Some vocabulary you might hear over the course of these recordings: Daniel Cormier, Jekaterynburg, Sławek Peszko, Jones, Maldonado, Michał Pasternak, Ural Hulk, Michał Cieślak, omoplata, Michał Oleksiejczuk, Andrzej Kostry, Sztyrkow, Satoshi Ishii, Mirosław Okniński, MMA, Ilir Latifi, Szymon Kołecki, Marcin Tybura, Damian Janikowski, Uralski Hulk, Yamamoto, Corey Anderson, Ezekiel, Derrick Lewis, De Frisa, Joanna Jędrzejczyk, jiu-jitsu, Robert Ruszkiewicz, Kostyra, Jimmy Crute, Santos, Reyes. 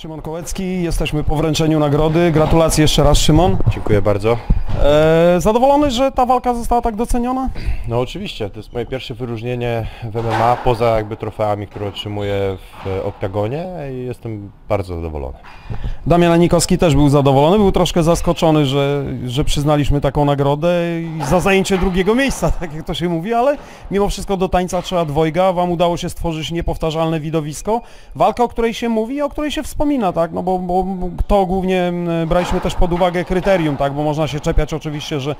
Szymon Kołecki, jesteśmy po wręczeniu nagrody. Gratulacje jeszcze raz, Szymon. Dziękuję bardzo. Zadowolony, że ta walka została tak doceniona? No oczywiście, to jest moje pierwsze wyróżnienie w MMA, poza jakby trofeami, które otrzymuję w oktagonie, i jestem bardzo zadowolony. Damian Janikowski też był zadowolony, był troszkę zaskoczony, że przyznaliśmy taką nagrodę za zajęcie drugiego miejsca, tak jak to się mówi, ale mimo wszystko do tańca trzeba dwojga. Wam udało się stworzyć niepowtarzalne widowisko. Walka, o której się mówi i o której się wspomina, tak? No bo to głównie braliśmy też pod uwagę kryterium, tak? Bo można się czepiać oczywiście, że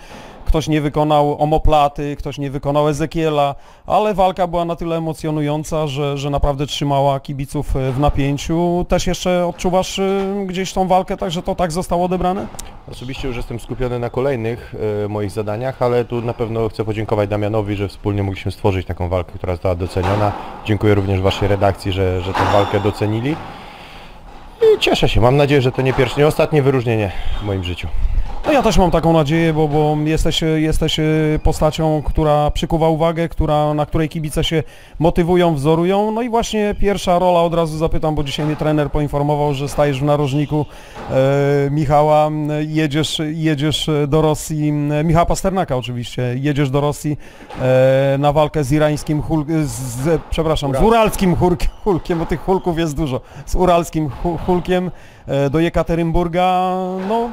ktoś nie wykonał omoplaty, ktoś nie wykonał Ezekiela, ale walka była na tyle emocjonująca, że naprawdę trzymała kibiców w napięciu. Też jeszcze odczuwasz gdzieś tą walkę, tak, że to tak zostało odebrane? Osobiście już jestem skupiony na kolejnych moich zadaniach, ale tu na pewno chcę podziękować Damianowi, że wspólnie mogliśmy stworzyć taką walkę, która została doceniona. Dziękuję również Waszej redakcji, że tę walkę docenili. I cieszę się, mam nadzieję, że to nie pierwsze, nie ostatnie wyróżnienie w moim życiu. No ja też mam taką nadzieję, bo jesteś postacią, która przykuwa uwagę, na której kibice się motywują, wzorują. No i właśnie pierwsza rola, od razu zapytam, bo dzisiaj mnie trener poinformował, że stajesz w narożniku Michała, jedziesz do Rosji, Michała Pasternaka oczywiście, jedziesz do Rosji na walkę z irańskim Hulkiem, przepraszam, z uralskim Hulkiem, bo tych Hulków jest dużo, z uralskim Hulkiem do Jekaterynburga. No,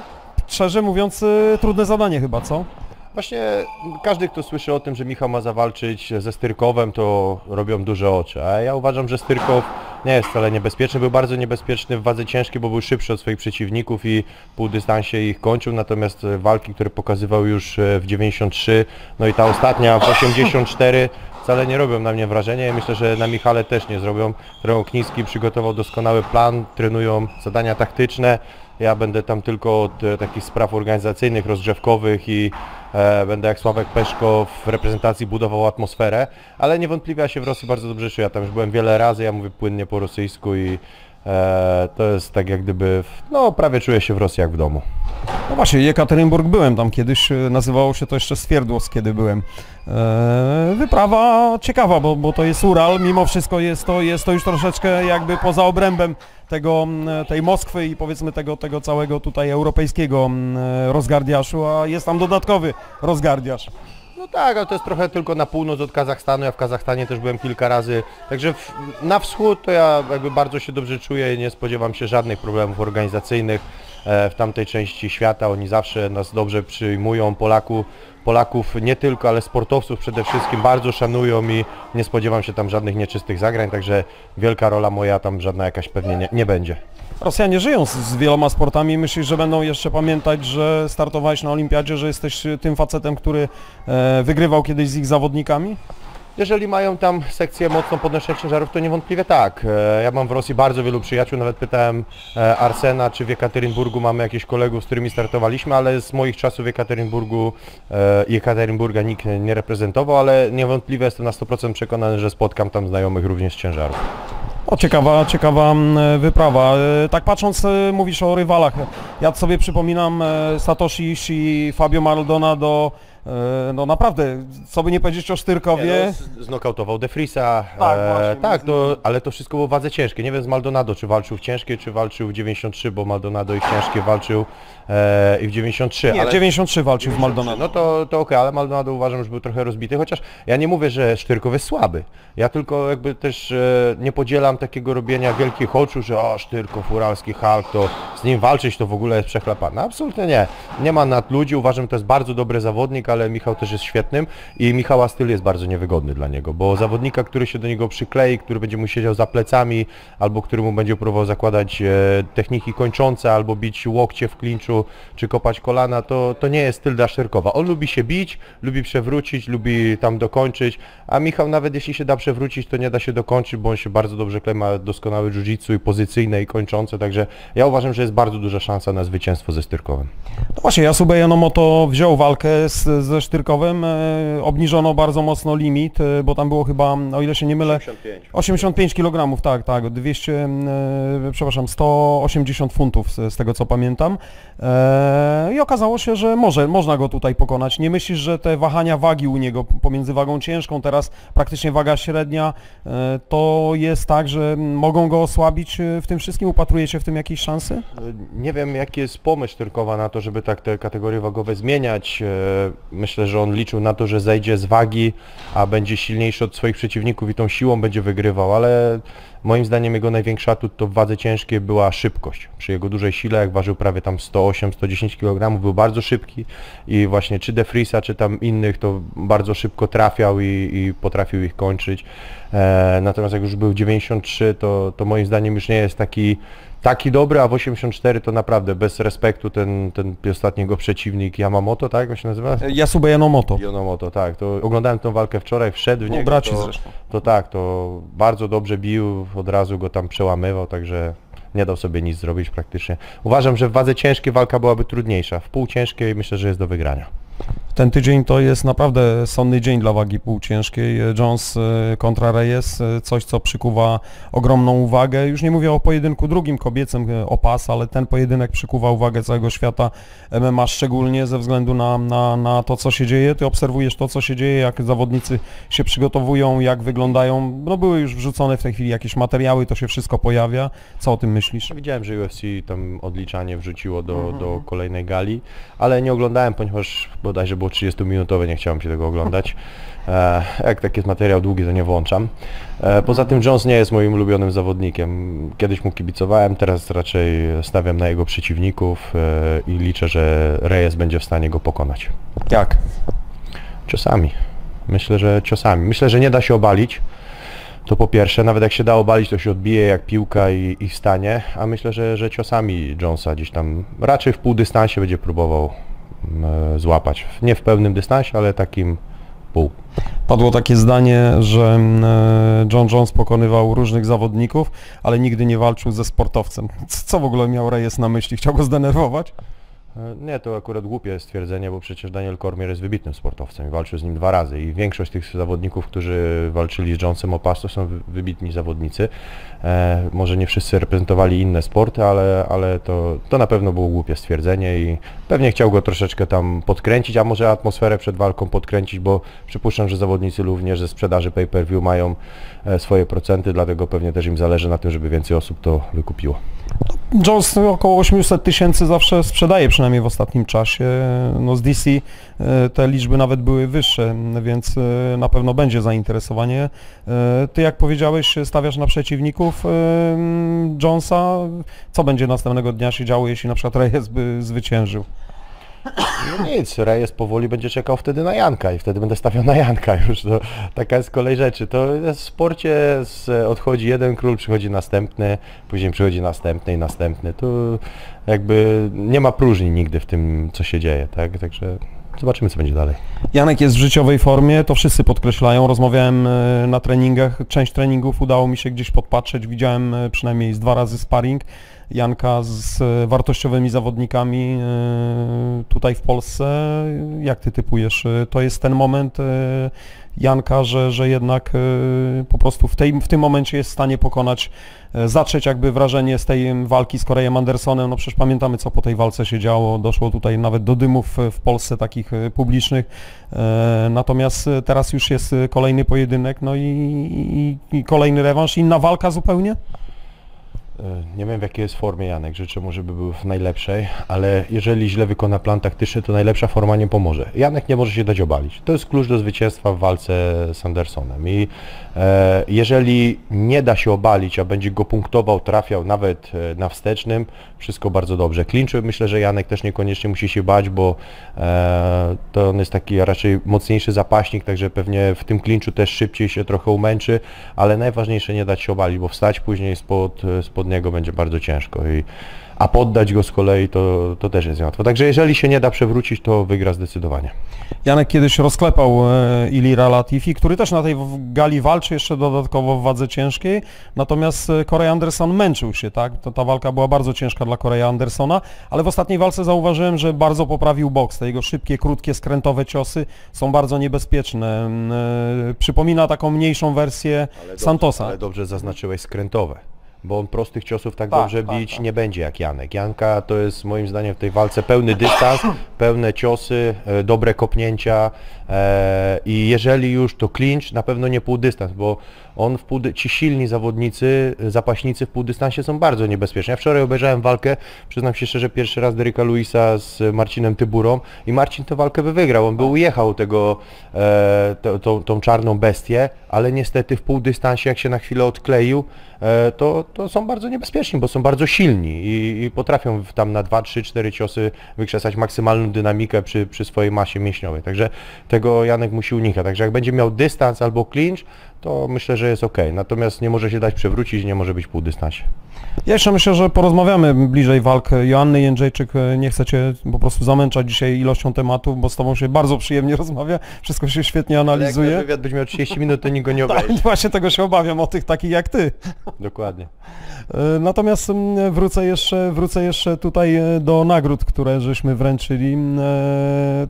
szczerze mówiąc, trudne zadanie chyba, co? Właśnie każdy, kto słyszy o tym, że Michał ma zawalczyć ze Sztyrkowem, to robią duże oczy. A ja uważam, że Sztyrkow nie jest wcale niebezpieczny. Był bardzo niebezpieczny w wadze ciężkiej, bo był szybszy od swoich przeciwników i pół dystansie ich kończył. Natomiast walki, które pokazywał już w 93, no i ta ostatnia w 84, wcale nie robią na mnie wrażenia. Myślę, że na Michale też nie zrobią. Trener Okniński przygotował doskonały plan, trenują zadania taktyczne. Ja będę tam tylko od takich spraw organizacyjnych, rozgrzewkowych i będę jak Sławek Peszko w reprezentacji budował atmosferę, ale niewątpliwie ja się w Rosji bardzo dobrze czuję. Ja tam już byłem wiele razy, ja mówię płynnie po rosyjsku i to jest tak jak gdyby, no prawie czuję się w Rosji jak w domu. No właśnie, Jekaterynburg byłem tam kiedyś, nazywało się to jeszcze Swierdłowsk, kiedy byłem. Wyprawa ciekawa, bo to jest Ural, mimo wszystko jest to już troszeczkę jakby poza obrębem tej Moskwy i powiedzmy tego całego tutaj europejskiego rozgardiaszu, a jest tam dodatkowy rozgardiasz. No tak, ale to jest trochę tylko na północ od Kazachstanu, ja w Kazachstanie też byłem kilka razy, także na wschód to ja jakby bardzo się dobrze czuję i nie spodziewam się żadnych problemów organizacyjnych w tamtej części świata, oni zawsze nas dobrze przyjmują, Polaków nie tylko, ale sportowców przede wszystkim bardzo szanują i nie spodziewam się tam żadnych nieczystych zagrań, także wielka rola moja tam żadna jakaś pewnie nie będzie. Rosjanie żyją z wieloma sportami i myślisz, że będą jeszcze pamiętać, że startowałeś na olimpiadzie, że jesteś tym facetem, który wygrywał kiedyś z ich zawodnikami? Jeżeli mają tam sekcję mocno podnoszenia ciężarów, to niewątpliwie tak. Ja mam w Rosji bardzo wielu przyjaciół, nawet pytałem Arsena, czy w Jekaterynburgu mamy jakichś kolegów, z którymi startowaliśmy, ale z moich czasów w Jekaterynburga nikt nie reprezentował, ale niewątpliwie jestem na 100% przekonany, że spotkam tam znajomych również z ciężarów. O, ciekawa wyprawa. Tak patrząc, mówisz o rywalach. Ja sobie przypominam Satoshi Ishii, Fabio Maldonado. No naprawdę, co by nie powiedzieć o Sztyrkowie. No, znokautował De Frisa, tak, tak ale to wszystko było w wadze ciężkiej. Nie wiem z Maldonado, czy walczył w ciężkiej, czy walczył w 93, bo Maldonado i w ciężkiej walczył i w 93. Nie, ale... 93 walczył 93. W Maldonado. No to okej, ale Maldonado uważam, że był trochę rozbity, chociaż ja nie mówię, że Sztyrkow jest słaby. Ja tylko jakby też nie podzielam takiego robienia wielkich oczu, że o, Sztyrkow, uralski Hulk, to z nim walczyć to w ogóle jest przechlapane. Absolutnie nie. Nie ma nadludzi, uważam, że to jest bardzo dobry zawodnik, ale Michał też jest świetnym i Michała styl jest bardzo niewygodny dla niego, bo zawodnika, który się do niego przyklei, który będzie mu siedział za plecami, albo który mu będzie próbował zakładać techniki kończące, albo bić łokcie w klinczu, czy kopać kolana, to nie jest styl dla Sztyrkowa. On lubi się bić, lubi przewrócić, lubi tam dokończyć, a Michał nawet jeśli się da przewrócić, to nie da się dokończyć, bo on się bardzo dobrze klei, ma doskonały jiu-jitsu i pozycyjne i kończące, także ja uważam, że jest bardzo duża szansa na zwycięstwo ze Sztyrkowem. No właśnie, Yasubey Enomoto wziął walkę z ze Sztyrkowem obniżono bardzo mocno limit, bo tam było chyba, o ile się nie mylę, 85 kg, tak, 180 funtów z tego co pamiętam. I okazało się, że można go tutaj pokonać. Nie myślisz, że te wahania wagi u niego pomiędzy wagą ciężką, teraz praktycznie waga średnia, to jest tak, że mogą go osłabić w tym wszystkim? Upatruje się w tym jakieś szanse? Nie wiem, jaki jest pomysł Sztyrkowa na to, żeby tak te kategorie wagowe zmieniać. Myślę, że on liczył na to, że zejdzie z wagi, a będzie silniejszy od swoich przeciwników i tą siłą będzie wygrywał, ale moim zdaniem jego największy atut to w wadze ciężkiej była szybkość. Przy jego dużej sile, jak ważył prawie tam 108-110 kg, był bardzo szybki i właśnie czy De Frisa, czy tam innych, to bardzo szybko trafiał i potrafił ich kończyć. Natomiast jak już był 93, to moim zdaniem już nie jest taki dobry, a w 84 to naprawdę bez respektu ten ostatniego przeciwnik Yamamoto, tak? Jak się nazywa? Yasubey Enomoto. Enomoto, tak. To oglądałem tą walkę wczoraj, wszedł w niego. Braci zresztą. To bardzo dobrze bił, od razu go tam przełamywał, także nie dał sobie nic zrobić praktycznie. Uważam, że w wadze ciężkiej walka byłaby trudniejsza. W półciężkiej myślę, że jest do wygrania. Ten tydzień to jest naprawdę sonny dzień dla wagi półciężkiej. Jones kontra Reyes, coś co przykuwa ogromną uwagę. Już nie mówię o pojedynku drugim kobiecym o pas, ale ten pojedynek przykuwa uwagę całego świata MMA, szczególnie ze względu na to, co się dzieje. Ty obserwujesz to, co się dzieje, jak zawodnicy się przygotowują, jak wyglądają. No były już wrzucone w tej chwili jakieś materiały, to się wszystko pojawia. Co o tym myślisz? Widziałem, że UFC tam odliczanie wrzuciło do kolejnej gali, ale nie oglądałem, ponieważ bodajże było 30-minutowe, nie chciałem się tego oglądać. Jak taki jest materiał długi, to nie włączam. Poza tym Jones nie jest moim ulubionym zawodnikiem. Kiedyś mu kibicowałem, teraz raczej stawiam na jego przeciwników i liczę, że Reyes będzie w stanie go pokonać. Jak? Ciosami. Myślę, że ciosami. Myślę, że nie da się obalić. To po pierwsze, nawet jak się da obalić, to się odbije jak piłka i stanie, a myślę, że ciosami Jonesa gdzieś tam raczej w półdystansie będzie próbował złapać. Nie w pełnym dystansie, ale takim pół. Padło takie zdanie, że John Jones pokonywał różnych zawodników, ale nigdy nie walczył ze sportowcem. Co w ogóle miał Reyes na myśli? Chciał go zdenerwować? Nie, to akurat głupie stwierdzenie, bo przecież Daniel Cormier jest wybitnym sportowcem i walczył z nim dwa razy i większość tych zawodników, którzy walczyli z Jonesem o pas, to są wybitni zawodnicy. Może nie wszyscy reprezentowali inne sporty, ale to na pewno było głupie stwierdzenie i pewnie chciał go troszeczkę tam podkręcić, a może atmosferę przed walką podkręcić, bo przypuszczam, że zawodnicy również ze sprzedaży pay-per-view mają swoje procenty, dlatego pewnie też im zależy na tym, żeby więcej osób to wykupiło. Jones około 800 000 zawsze sprzedaje, przynajmniej w ostatnim czasie. No z DC te liczby nawet były wyższe, więc na pewno będzie zainteresowanie. Ty, jak powiedziałeś, stawiasz na przeciwników Jonesa. Co będzie następnego dnia się działo, jeśli na przykład Reyes by zwyciężył? No nic, Reyes powoli będzie czekał wtedy na Janka i wtedy będę stawiał na Janka już. To taka jest kolej rzeczy. To w sporcie odchodzi jeden król, przychodzi następny, później przychodzi następny i następny. Tu jakby nie ma próżni nigdy w tym, co się dzieje, tak? Także zobaczymy, co będzie dalej. Janek jest w życiowej formie, to wszyscy podkreślają. Rozmawiałem na treningach, część treningów udało mi się gdzieś podpatrzeć, widziałem przynajmniej dwa razy sparring Janka z wartościowymi zawodnikami tutaj w Polsce. Jak ty typujesz? To jest ten moment Janka, że jednak po prostu w tym momencie jest w stanie pokonać, zatrzeć jakby wrażenie z tej walki z Coreyem Andersonem. No przecież pamiętamy, co po tej walce się działo. Doszło tutaj nawet do dymów w Polsce takich publicznych. Natomiast teraz już jest kolejny pojedynek, no i kolejny rewanż. Inna walka zupełnie? Nie wiem, w jakiej jest formie Janek, życzę mu, żeby był w najlepszej, ale jeżeli źle wykona plan taktyczny, to najlepsza forma nie pomoże. Janek nie może się dać obalić. To jest klucz do zwycięstwa w walce z Andersonem i jeżeli nie da się obalić, a będzie go punktował, trafiał nawet na wstecznym, wszystko bardzo dobrze. Klinczu myślę, że Janek też niekoniecznie musi się bać, bo to on jest taki raczej mocniejszy zapaśnik, także pewnie w tym klinczu też szybciej się trochę umęczy, ale najważniejsze nie dać się obalić, bo wstać później spod od niego będzie bardzo ciężko. A poddać go z kolei to też jest łatwo. Także jeżeli się nie da przewrócić, to wygra zdecydowanie. Janek kiedyś rozklepał Ilira Latifi, który też na tej gali walczy jeszcze dodatkowo w wadze ciężkiej, natomiast Corey Anderson męczył się, tak? Ta walka była bardzo ciężka dla Corey Andersona, ale w ostatniej walce zauważyłem, że bardzo poprawił boks. Te jego szybkie, krótkie, skrętowe ciosy są bardzo niebezpieczne. Przypomina taką mniejszą wersję Santosa. Ale dobrze zaznaczyłeś skrętowe, bo on prostych ciosów tak dobrze bić nie będzie jak Janek. Janka to jest moim zdaniem w tej walce pełny dystans, pełne ciosy, dobre kopnięcia i jeżeli już to clinch, na pewno nie półdystans, bo on ci silni zawodnicy, zapaśnicy w półdystansie są bardzo niebezpieczni. Ja wczoraj obejrzałem walkę, przyznam się szczerze, pierwszy raz Derricka Lewisa z Marcinem Tyburą i Marcin tę walkę wygrał. On by ujechał tą czarną bestię, ale niestety w półdystansie, jak się na chwilę odkleił, to są bardzo niebezpieczni, bo są bardzo silni i potrafią tam na 2, 3, 4 ciosy wykrzesać maksymalną dynamikę przy swojej masie mięśniowej. Także tego Janek musi unikać. Także jak będzie miał dystans albo clinch, to myślę, że jest ok. Natomiast nie może się dać przewrócić, nie może być pół dystansie. Ja jeszcze myślę, że porozmawiamy bliżej walk Joanny Jędrzejczyk. Nie chcę Cię po prostu zamęczać dzisiaj ilością tematów, bo z Tobą się bardzo przyjemnie rozmawia, wszystko się świetnie analizuje. Ale jak wywiad będzie miał 30 minut, to nikt go nie obejrzy. Tak, właśnie tego się obawiam, o tych takich jak Ty. Dokładnie. Natomiast wrócę jeszcze tutaj do nagród, które żeśmy wręczyli.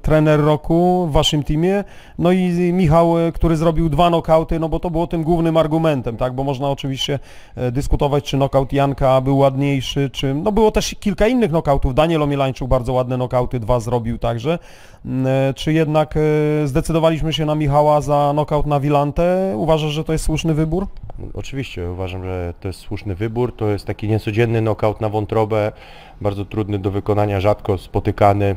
Trener roku w Waszym teamie, no i Michał, który zrobił 2 nokauty, no bo to było tym głównym argumentem, tak, bo można oczywiście dyskutować, czy nokaut Janka był ładniejszy, czy... No było też kilka innych nokautów, Daniel Omielańczuk bardzo ładne nokauty, 2 zrobił także. Czy jednak zdecydowaliśmy się na Michała za nokaut na Wilantę? Uważasz, że to jest słuszny wybór? Oczywiście uważam, że to jest słuszny wybór, to jest taki niecodzienny nokaut na wątrobę, bardzo trudny do wykonania, rzadko spotykany.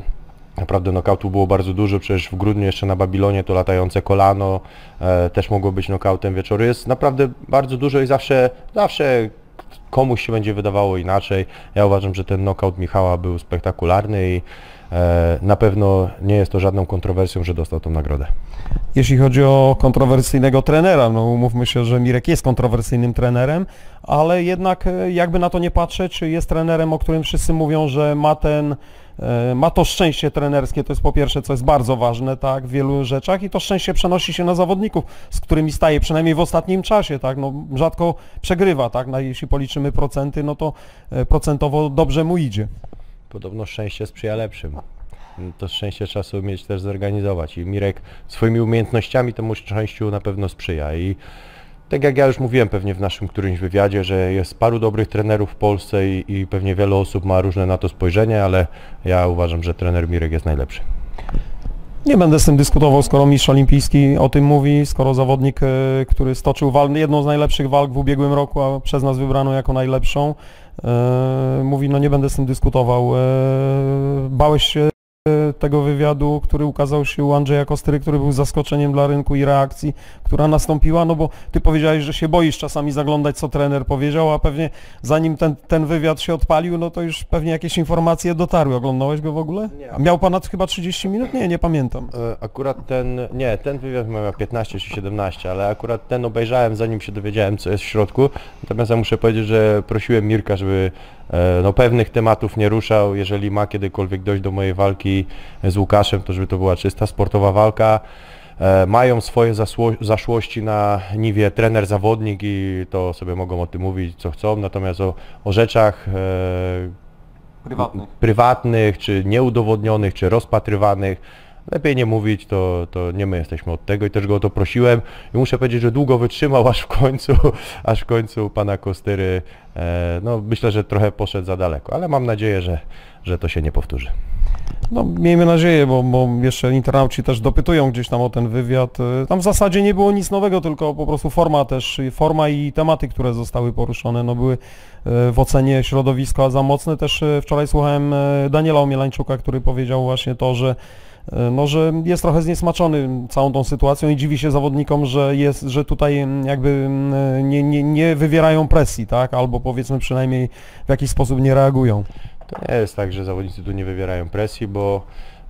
Naprawdę nokautów było bardzo dużo, przecież w grudniu jeszcze na Babilonie to latające kolano też mogło być nokautem wieczoru. Jest naprawdę bardzo dużo i zawsze komuś się będzie wydawało inaczej. Ja uważam, że ten nokaut Michała był spektakularny i na pewno nie jest to żadną kontrowersją, że dostał tą nagrodę. Jeśli chodzi o kontrowersyjnego trenera, no umówmy się, że Mirek jest kontrowersyjnym trenerem, ale jednak jakby na to nie patrzeć, jest trenerem, o którym wszyscy mówią, że ma to szczęście trenerskie, to jest po pierwsze, co jest bardzo ważne, tak, w wielu rzeczach i to szczęście przenosi się na zawodników, z którymi staje, przynajmniej w ostatnim czasie, tak, no rzadko przegrywa, tak, no, jeśli policzymy procenty, no to procentowo dobrze mu idzie. Podobno szczęście sprzyja lepszym. To szczęście trzeba sobie mieć też zorganizować i Mirek swoimi umiejętnościami temu szczęściu na pewno sprzyja i tak jak ja już mówiłem pewnie w naszym którymś wywiadzie, że jest paru dobrych trenerów w Polsce i pewnie wiele osób ma różne na to spojrzenie, ale ja uważam, że trener Mirek jest najlepszy. Nie będę z tym dyskutował, skoro mistrz olimpijski o tym mówi, skoro zawodnik, który stoczył jedną z najlepszych walk w ubiegłym roku, a przez nas wybrano jako najlepszą, mówi, no nie będę z tym dyskutował. Bałeś się tego wywiadu, który ukazał się u Andrzeja Kostry, który był zaskoczeniem dla rynku i reakcji, która nastąpiła, no bo ty powiedziałeś, że się boisz czasami zaglądać, co trener powiedział, a pewnie zanim ten wywiad się odpalił, no to już pewnie jakieś informacje dotarły. Oglądałeś go w ogóle? Nie. A miał pan chyba 30 minut? Nie, nie pamiętam. Akurat ten wywiad miał 15 czy 17, ale akurat ten obejrzałem, zanim się dowiedziałem, co jest w środku. Natomiast ja muszę powiedzieć, że prosiłem Mirka, żeby pewnych tematów nie ruszał, jeżeli ma kiedykolwiek dojść do mojej walki z Łukaszem, to żeby to była czysta sportowa walka. Mają swoje zaszłości na niwie trener-zawodnik i to sobie mogą o tym mówić, co chcą, natomiast o rzeczach prywatnych, czy nieudowodnionych, czy rozpatrywanych, lepiej nie mówić, to nie my jesteśmy od tego i też go o to prosiłem i muszę powiedzieć, że długo wytrzymał, aż w końcu pana Kostyry, no myślę, że trochę poszedł za daleko, ale mam nadzieję, że to się nie powtórzy. No miejmy nadzieję, bo jeszcze internauci też dopytują gdzieś tam o ten wywiad. Tam w zasadzie nie było nic nowego, tylko po prostu forma i tematy, które zostały poruszone, no były w ocenie środowiska za mocne. Też wczoraj słuchałem Daniela Omielańczuka, który powiedział właśnie to, że jest trochę zniesmaczony całą tą sytuacją i dziwi się zawodnikom, że tutaj jakby nie wywierają presji, tak? Albo powiedzmy przynajmniej w jakiś sposób nie reagują. To nie jest tak, że zawodnicy tu nie wywierają presji, bo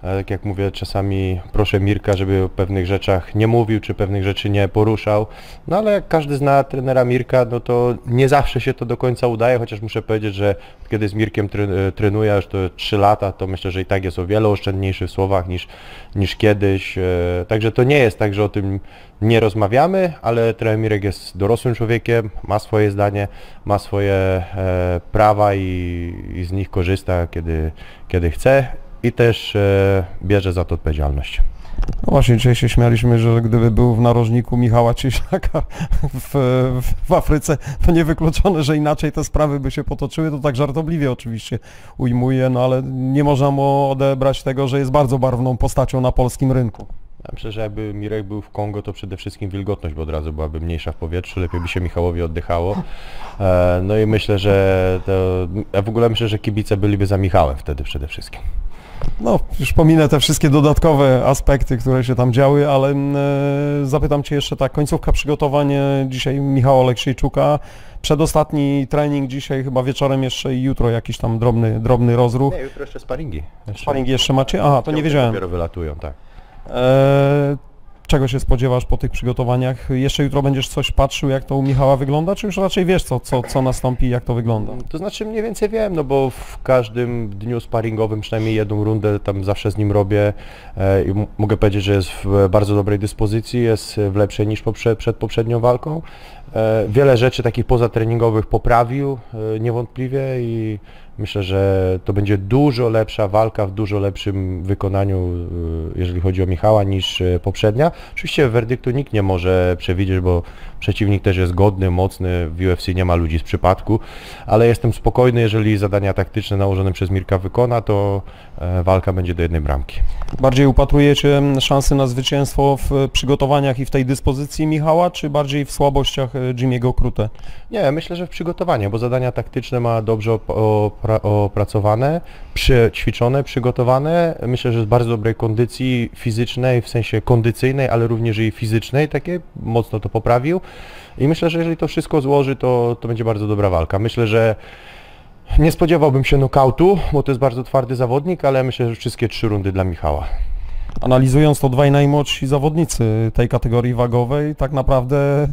Tak jak mówię, czasami proszę Mirka, żeby o pewnych rzeczach nie mówił, czy pewnych rzeczy nie poruszał. No ale jak każdy zna trenera Mirka, no to nie zawsze się to do końca udaje, chociaż muszę powiedzieć, że kiedy z Mirkiem trenuję już to 3 lata, to myślę, że i tak jest o wiele oszczędniejszy w słowach niż kiedyś. Także to nie jest tak, że o tym nie rozmawiamy, ale trener Mirek jest dorosłym człowiekiem, ma swoje zdanie, ma swoje prawa i z nich korzysta, kiedy chce. I też bierze za to odpowiedzialność. No właśnie, dzisiaj się śmialiśmy, że gdyby był w narożniku Michała Cieślaka w Afryce, to niewykluczone, że inaczej te sprawy by się potoczyły. To tak żartobliwie oczywiście ujmuję, no ale nie można mu odebrać tego, że jest bardzo barwną postacią na polskim rynku. Ja myślę, że jakby Mirek był w Kongo, to przede wszystkim wilgotność, bo od razu byłaby mniejsza w powietrzu, lepiej by się Michałowi oddychało. No i myślę, że to, ja w ogóle myślę, że kibice byliby za Michałem wtedy przede wszystkim. No, już pominę te wszystkie dodatkowe aspekty, które się tam działy, ale zapytam Cię jeszcze tak, końcówka przygotowań dzisiaj Michała Oleksiejczuka, przedostatni trening dzisiaj, chyba wieczorem jeszcze i jutro jakiś tam drobny rozruch. Nie, jutro jeszcze sparingi. Sparingi jeszcze macie? Aha, to nie wiedziałem. Dopiero wylatują, tak. Czego się spodziewasz po tych przygotowaniach? Jeszcze jutro będziesz coś patrzył, jak to u Michała wygląda, czy już raczej wiesz, co nastąpi, jak to wygląda? To znaczy mniej więcej wiem, no bo w każdym dniu sparingowym przynajmniej jedną rundę tam zawsze z nim robię i mogę powiedzieć, że jest w bardzo dobrej dyspozycji, jest w lepszej niż przed poprzednią walką. Wiele rzeczy takich pozatreningowych poprawił niewątpliwie i myślę, że to będzie dużo lepsza walka w dużo lepszym wykonaniu, jeżeli chodzi o Michała, niż poprzednia. Oczywiście werdyktu nikt nie może przewidzieć, bo przeciwnik też jest godny, mocny, w UFC nie ma ludzi z przypadku, ale jestem spokojny, jeżeli zadania taktyczne nałożone przez Mirka wykona, to walka będzie do jednej bramki. Bardziej upatrujecie szansy na zwycięstwo w przygotowaniach i w tej dyspozycji Michała, czy bardziej w słabościach Jimmy'ego Crute? Nie, myślę, że w przygotowaniach, bo zadania taktyczne ma dobrze opracowane, ćwiczone, przygotowane. Myślę, że jest w bardzo dobrej kondycji fizycznej, w sensie kondycyjnej, ale również i fizycznej, takie mocno to poprawił. I myślę, że jeżeli to wszystko złoży, to będzie bardzo dobra walka. Myślę, że nie spodziewałbym się nokautu, bo to jest bardzo twardy zawodnik, ale myślę, że wszystkie 3 rundy dla Michała. Analizując to dwaj najmłodsi zawodnicy tej kategorii wagowej, tak naprawdę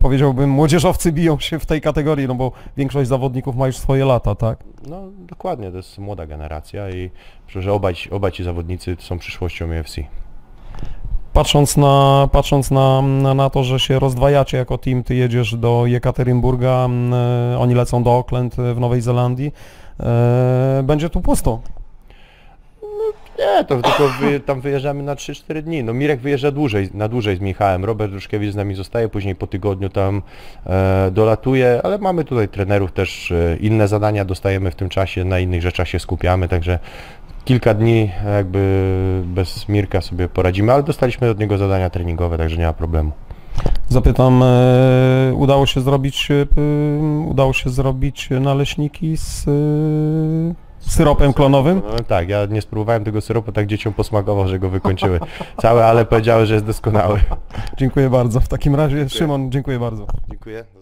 powiedziałbym, młodzieżowcy biją się w tej kategorii, no bo większość zawodników ma już swoje lata, tak? No dokładnie, to jest młoda generacja i myślę, że obaj ci zawodnicy są przyszłością UFC. Patrząc na to, że się rozdwajacie jako team, ty jedziesz do Jekaterynburga, oni lecą do Auckland w Nowej Zelandii, będzie tu pusto. Nie, to tylko tam wyjeżdżamy na 3-4 dni. No Mirek wyjeżdża na dłużej z Michałem. Robert Ruszkiewicz z nami zostaje, później po tygodniu tam dolatuje, ale mamy tutaj trenerów też, inne zadania dostajemy w tym czasie, na innych rzeczach się skupiamy, także kilka dni jakby bez Mirka sobie poradzimy, ale dostaliśmy od niego zadania treningowe, także nie ma problemu. Zapytam, udało się zrobić naleśniki z syropem klonowym? Tak, ja nie spróbowałem tego syropu, tak dzieciom posmakował, że go wykończyły całe, ale powiedziały, że jest doskonały. Dziękuję bardzo. W takim razie, Szymon, dziękuję bardzo. Dziękuję.